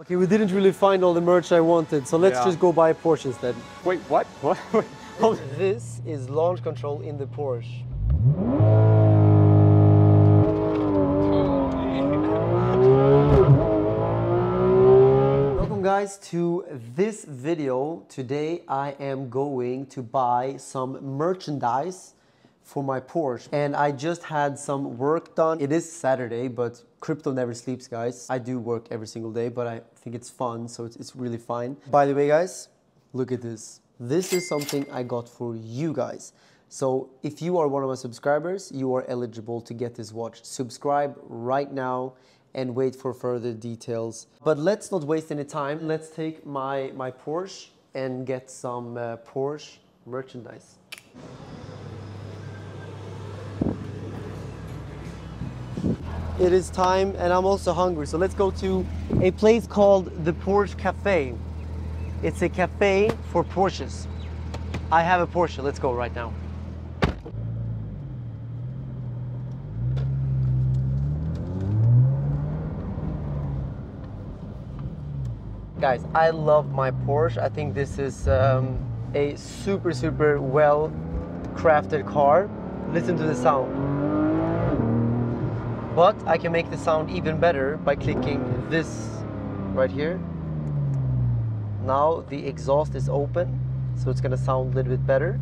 Okay, we didn't really find all the merch I wanted, so let's just go buy a Porsche instead. Wait, what? What? This is launch control in the Porsche. Welcome guys to this video. Today I am going to buy some merchandise for my Porsche, and I just had some work done. It is Saturday, but crypto never sleeps, guys. I do work every single day, but I think it's fun, so it's really fine. By the way, guys, look at this. This is something I got for you guys. So if you are one of my subscribers, you are eligible to get this watch. Subscribe right now and wait for further details. But let's not waste any time. Let's take my Porsche and get some Porsche merchandise. It is time, and I'm also hungry, so let's go to a place called the Porsche Cafe. It's a cafe for Porsches. I have a Porsche, let's go right now. Guys, I love my Porsche. I think this is a super, super well-crafted car. Listen to the sound. But I can make the sound even better by clicking this right here. Now the exhaust is open, so it's gonna sound a little bit better.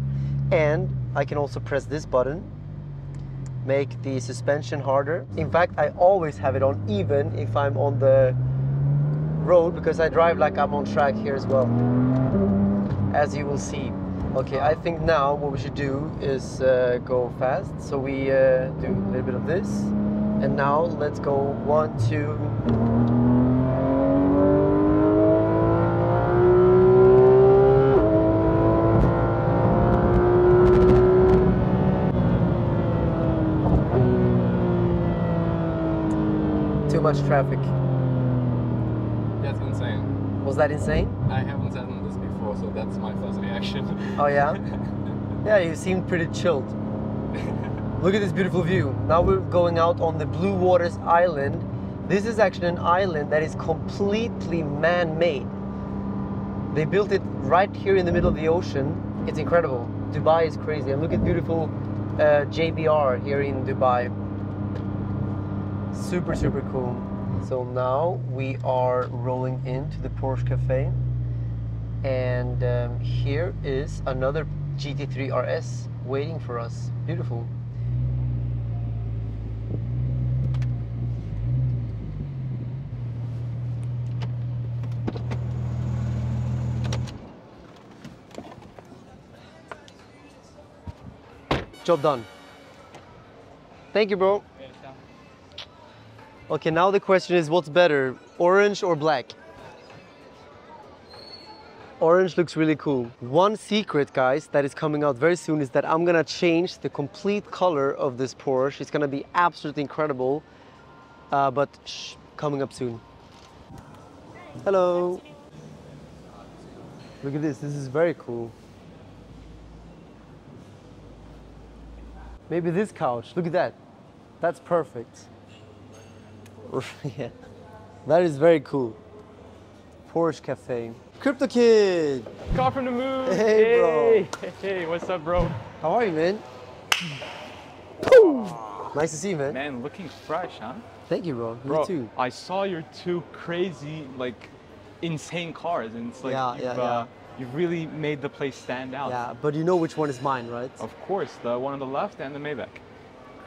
And I can also press this button, make the suspension harder. In fact, I always have it on, even if I'm on the road, because I drive like I'm on track here as well, as you will see. Okay, I think now what we should do is go fast. So we do a little bit of this. And now let's go 1, 2. Too much traffic. That's insane. Was that insane? I haven't done this before, so that's my first reaction. Oh yeah? Yeah, you seem pretty chilled. Look at this beautiful view. Now we're going out on the Bluewaters Island. This is actually an island that is completely man-made. They built it right here in the middle of the ocean. It's incredible. Dubai is crazy. And look at beautiful JBR here in Dubai. Super, super cool. So now we are rolling into the Porsche Cafe. And here is another GT3 RS waiting for us. Beautiful. Job done. Thank you, bro. Okay, now the question is, what's better, orange or black? Orange looks really cool. One secret, guys, that is coming out very soon is that I'm gonna change the complete color of this Porsche. It's gonna be absolutely incredible, but shh, coming up soon. Hello. Look at this. This is very cool. Maybe this couch, look at that. That's perfect. Yeah. That is very cool. Porsche Cafe. CryptoKid! Car from the moon! Hey, bro! Hey, what's up, bro? How are you, man? Nice to see you, man. Man, looking fresh, huh? Thank you, bro. Me too. I saw your two crazy, like, insane cars, and it's like you really made the place stand out. Yeah, but you know which one is mine, right? Of course, the one on the left and the Maybach.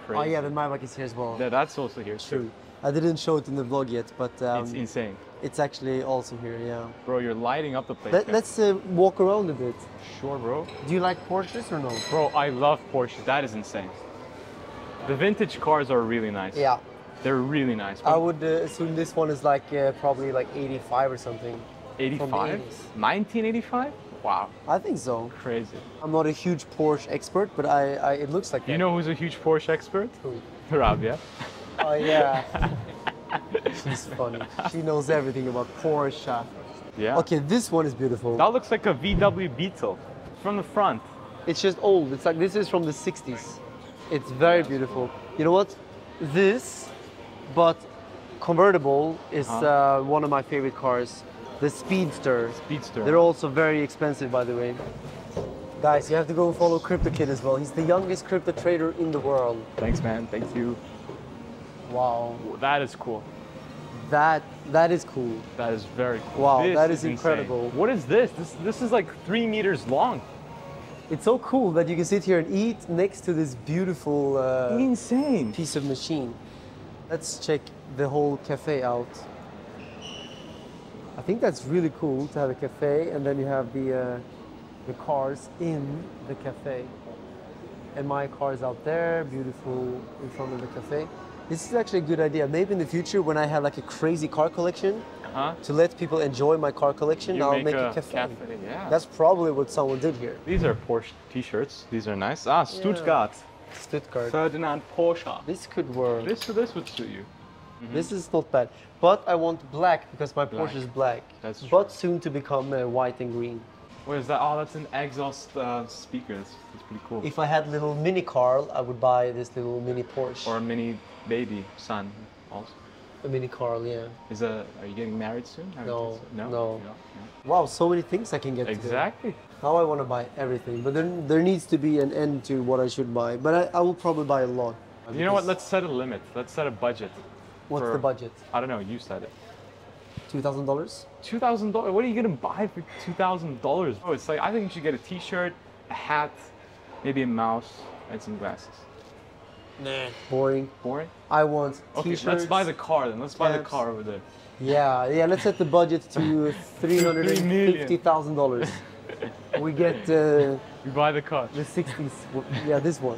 Crazy. Oh yeah, the Maybach is here as well. Yeah, that's also here too. True. I didn't show it in the vlog yet, but... it's insane. It's actually also here, yeah. Bro, you're lighting up the place. Let's walk around a bit. Sure, bro. Do you like Porsches or no? Bro, I love Porsches. That is insane. The vintage cars are really nice. Yeah. They're really nice. I would assume this one is like probably like 85 or something. 85? 1985? Wow. I think so. Crazy. I'm not a huge Porsche expert, but I it looks like that. You know who's a huge Porsche expert? Who? Rabia. Oh, yeah. She's funny. She knows everything about Porsche. Yeah. Okay, this one is beautiful. That looks like a VW Beetle from the front. It's just old. It's like this is from the 60s. It's very beautiful. You know what? This, but convertible is one of my favorite cars, the Speedster. Speedster. They're also very expensive, by the way. Guys, you have to go follow CryptoKid as well. He's the youngest crypto trader in the world. Thanks, man. Thank you. Wow. That is cool. That is cool. That is very cool. Wow, this that is incredible. Insane. What is this? This is like 3 meters long. It's so cool that you can sit here and eat next to this beautiful insane piece of machine. Let's check the whole cafe out. I think that's really cool to have a cafe, and then you have the cars in the cafe. And my car's out there, beautiful, in front of the cafe. This is actually a good idea. Maybe in the future, when I have like a crazy car collection, to let people enjoy my car collection, I'll make a cafe. Yeah. That's probably what someone did here. These are Porsche t-shirts. These are nice. Ah, Stuttgart. Yeah. Stuttgart. Ferdinand Porsche. This could work. This would suit you. Mm-hmm. This is not bad. But I want black because my Porsche is black. That's true. But soon to become white and green. What is that? Oh, that's an exhaust speaker. That's pretty cool. If I had little mini Carl, I would buy this little mini Porsche. Or a mini baby son also. A mini Carl, yeah. Are you getting married soon? No. Wow, so many things I can get today. Now I want to buy everything, but there needs to be an end to what I should buy. But I will probably buy a lot. You know what? Let's set a limit. Let's set a budget. What's the budget? I don't know. You said it. $2,000? $2,000? What are you going to buy for $2,000? Oh, it's like, I think you should get a t-shirt, a hat, maybe a mouse, and some glasses. Nah. Boring. Boring? I want t-shirts. Okay, let's buy the car then. Let's buy the car over there. Yeah, let's set the budget to $350,000. We get... you buy the car. The 60s. Yeah, this one.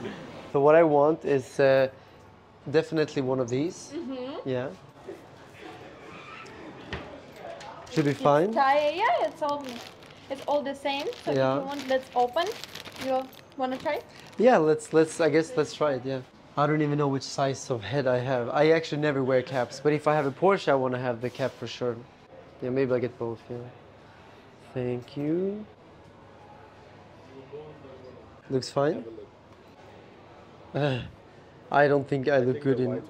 So what I want is definitely one of these. Mm-hmm. Yeah. Should be fine. Yeah, it's all the same. So if you want, let's open. You wanna try it? Yeah, let's try it, yeah. I don't even know which size of head I have. I actually never wear caps, but if I have a Porsche, I wanna have the cap for sure. Yeah, maybe I get both, yeah. Thank you. Looks fine. I don't think I look good in it.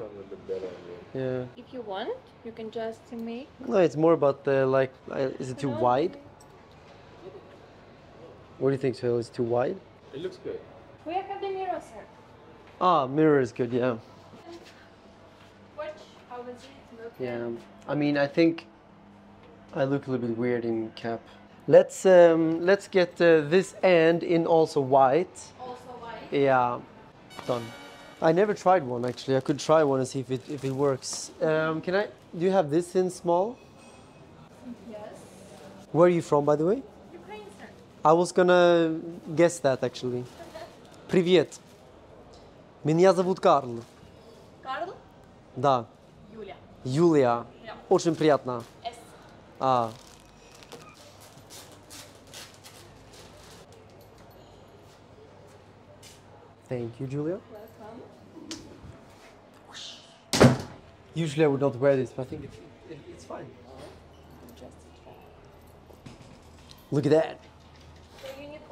Yeah. If you want, you can just make. No, it's more about the is it too wide? What do you think, Phil? Is it too wide? It looks good. We have the mirror, sir. Ah, mirror is good, yeah. Watch how is it looking? Yeah, I mean, I think I look a little bit weird in cap. Let's get this end in also white. Also white. Yeah, done. I never tried one actually. I could try one and see if it works. Do you have this in small? Yes. Where are you from, by the way? Ukraine, sir. I was gonna guess that actually. Привет. Меня зовут Карл. Карл? Да. Юлия. Юлия. Очень приятно. S. Ah. Thank you, Julia. Usually I would not wear this, but I think it's fine. Look at that.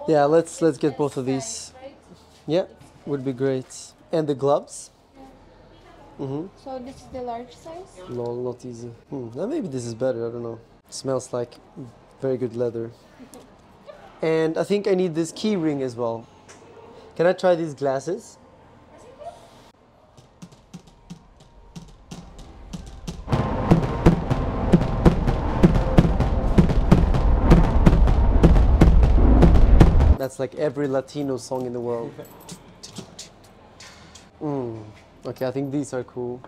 Yeah, let's get both of these. Yeah, would be great. And the gloves. Mm-hmm. So this is the large size? No, not easy. Maybe this is better, I don't know. It smells like very good leather. And I think I need this key ring as well. Can I try these glasses? That's like every Latino song in the world. Okay, I think these are cool.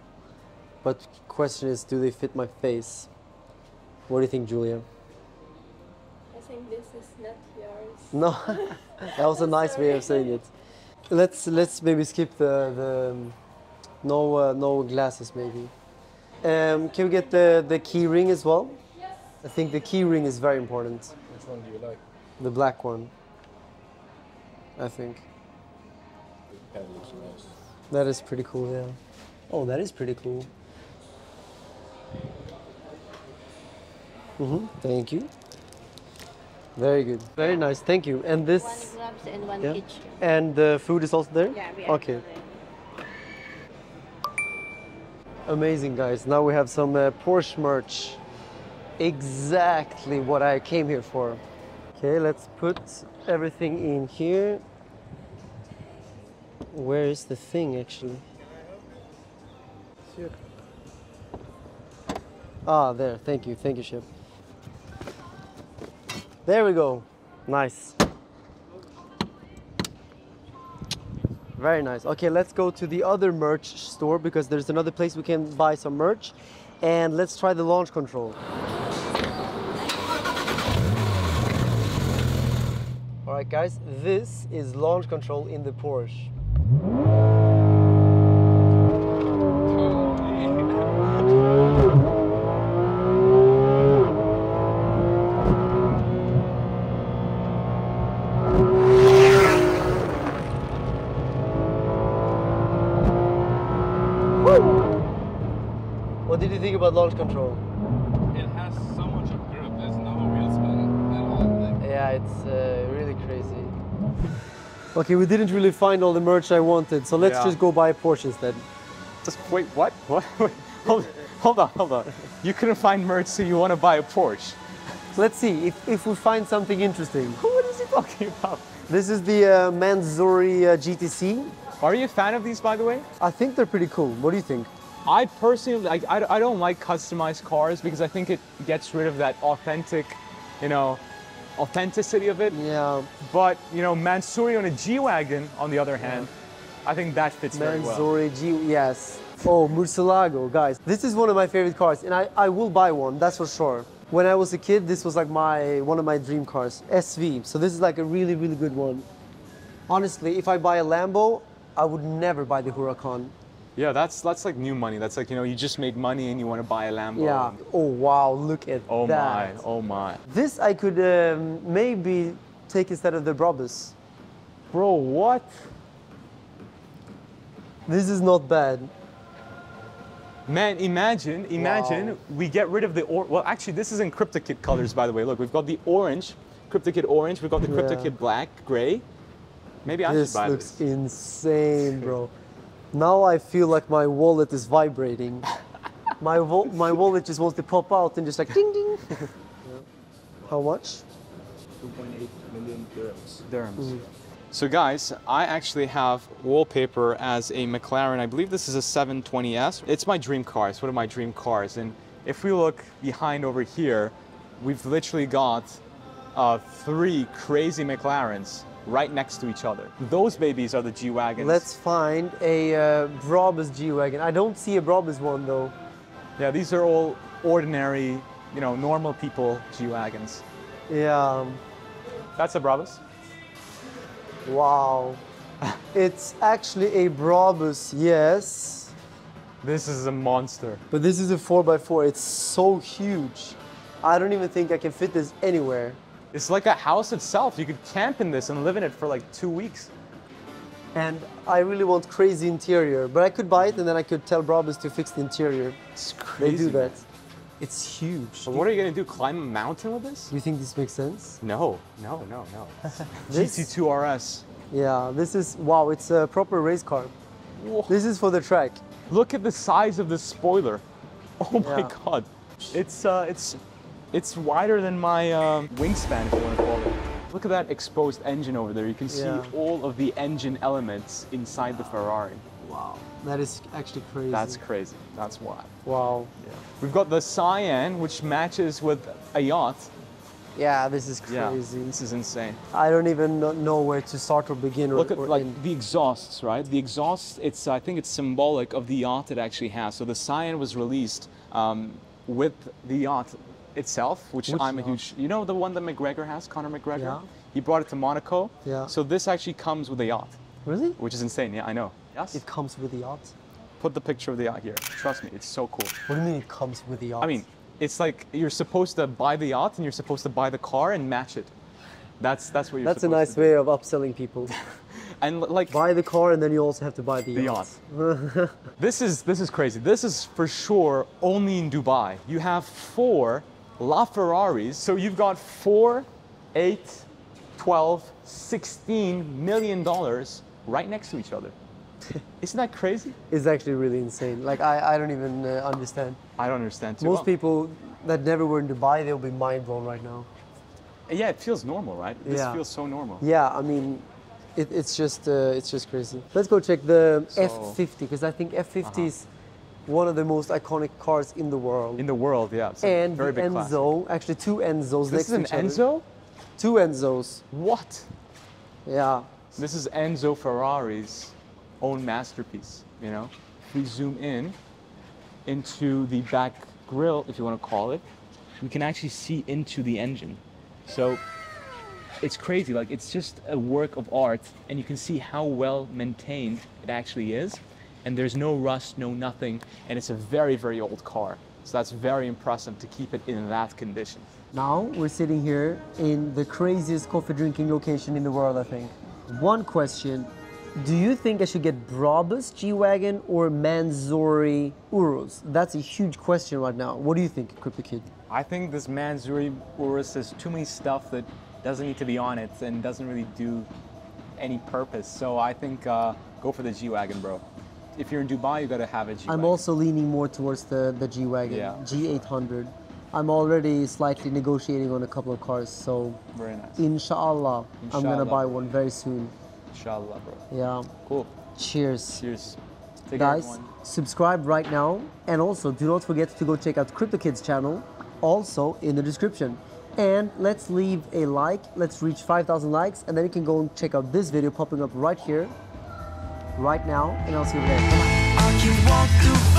But question is, do they fit my face? What do you think, Julia? I think this is not yours. No, that was a nice way of saying it. Let's maybe skip no glasses maybe. Can we get the key ring as well? Yes. I think the key ring is very important. Which one do you like? The black one. I think. That looks nice. That is pretty cool, yeah. Oh, that is pretty cool. Thank you. Very good. Very nice, thank you. And this... One gloves and one each. And the food is also there? Yeah, we are. Okay. Amazing, guys. Now we have some Porsche merch. Exactly what I came here for. Okay, let's put everything in here. Where is the thing, actually? Chef. Ah, there. Thank you, Chef. There we go. Nice. Very nice. Okay, let's go to the other merch store because there's another place we can buy some merch. And let's try the launch control. All right, guys, this is launch control in the Porsche. What did you think about launch control? It has so much of grip, there's no wheel spin at all. Yeah, it's really crazy. Okay, we didn't really find all the merch I wanted, so let's just go buy a Porsche instead. Just wait, what? What? Wait, hold on. You couldn't find merch, so you want to buy a Porsche. Let's see if we find something interesting. What is he talking about? This is the Mansory GTC. Are you a fan of these, by the way? I think they're pretty cool. What do you think? I personally, I don't like customized cars because I think it gets rid of that authentic, you know, authenticity of it. Yeah. But, you know, Mansory on a G-Wagon, on the other hand, I think that fits very well. Mansory G, yes. Oh, Murcielago, guys. This is one of my favorite cars, and I will buy one, that's for sure. When I was a kid, this was like one of my dream cars, SV. So this is like a really, really good one. Honestly, if I buy a Lambo, I would never buy the Huracan. Yeah, that's like new money. That's like, you know, you just make money and you want to buy a Lambo. Yeah. Oh, wow, look at that. Oh, my. This I could maybe take instead of the Brabus. Bro, what? This is not bad. Man, imagine we get rid of the... well, actually, this is in CryptoKid colors, by the way. Look, we've got the orange, CryptoKid orange. We've got the CryptoKid black, gray. Maybe I should buy this. This looks insane, bro. Now I feel like my wallet is vibrating. my wallet just wants to pop out and just like ding ding. Yeah. How much? 2.8 million dirhams. So guys, I actually have wallpaper as a McLaren. I believe this is a 720S. It's my dream car. It's one of my dream cars. And if we look behind over here, we've literally got three crazy McLarens right next to each other. Those babies are the G-Wagons. Let's find a Brabus G-Wagon. I don't see a Brabus one though. Yeah, these are all ordinary, you know, normal people G-Wagons. Yeah. That's a Brabus. Wow. It's actually a Brabus, yes. This is a monster. But this is a 4x4. It's so huge. I don't even think I can fit this anywhere. It's like a house itself. You could camp in this and live in it for like 2 weeks. And I really want crazy interior, but I could buy it and then I could tell Brabus to fix the interior. It's crazy. They do that. It's huge. But what are you going to do, climb a mountain with this? You think this makes sense? No. GT2 RS. Yeah, this is, wow, it's a proper race car. Whoa. This is for the track. Look at the size of the spoiler. Oh my God. It's wider than my wingspan, if you want to call it. Look at that exposed engine over there. You can see all of the engine elements inside the Ferrari. Wow, that is actually crazy. That's crazy, that's wild. Wow. Yeah. We've got the Cyan, which matches with a yacht. Yeah, this is crazy. Yeah, this is insane. I don't even know where to start or begin. Or, look at the exhausts, right? The exhausts, I think it's symbolic of the yacht it actually has. So the Cyan was released with the yacht itself, which I'm a huge, you know, the one that McGregor has, Connor McGregor? Yeah. He brought it to Monaco. Yeah. So this actually comes with a yacht. Really? Which is insane. Yeah, I know. Yes. It comes with the yacht? Put the picture of the yacht here. Trust me, it's so cool. What do you mean it comes with the yacht? I mean, it's like you're supposed to buy the yacht and you're supposed to buy the car and match it. That's what you're supposed to do. That's a nice way of upselling people. And like, buy the car and then you also have to buy the yacht. This is crazy. This is for sure only in Dubai. You have four La Ferraris, so you've got $4, $8, $12, $16 million right next to each other. Isn't that crazy? It's actually really insane. Like, I don't even understand. I don't understand too. Most people that never were in Dubai, they'll be mind blown right now. Yeah, it feels normal, right? This feels so normal. Yeah, I mean, it's just crazy. Let's go check the F50, because I think F50 is one of the most iconic cars in the world. In the world, yeah. And very big Enzo, actually two Enzos next to each other. This is an Enzo? Two Enzos. What? Yeah. This is Enzo Ferrari's own masterpiece, you know? If we zoom in into the back grille, if you want to call it, we can actually see into the engine. So it's crazy, like it's just a work of art, and you can see how well maintained it actually is. And there's no rust, no nothing, and it's a very, very old car. So that's very impressive to keep it in that condition. Now we're sitting here in the craziest coffee drinking location in the world, I think. One question, do you think I should get Brabus G-Wagon or Mansory Urus? That's a huge question right now. What do you think, CryptoKid? I think this Mansory Urus has too many stuff that doesn't need to be on it and doesn't really do any purpose. So I think go for the G-Wagon, bro. If you're in Dubai, you gotta have a G-Wagon. I'm also leaning more towards the G-Wagon, G800. I'm already slightly negotiating on a couple of cars, so very nice. Inshallah, I'm gonna buy one very soon. Inshallah, bro. Yeah. Cool. Cheers. Cheers. Take guys, care, subscribe right now, and also do not forget to go check out CryptoKid's channel, also in the description. And let's leave a like, let's reach 5,000 likes, and then you can go and check out this video popping up right here. Right now, and I'll see you later. Bye-bye.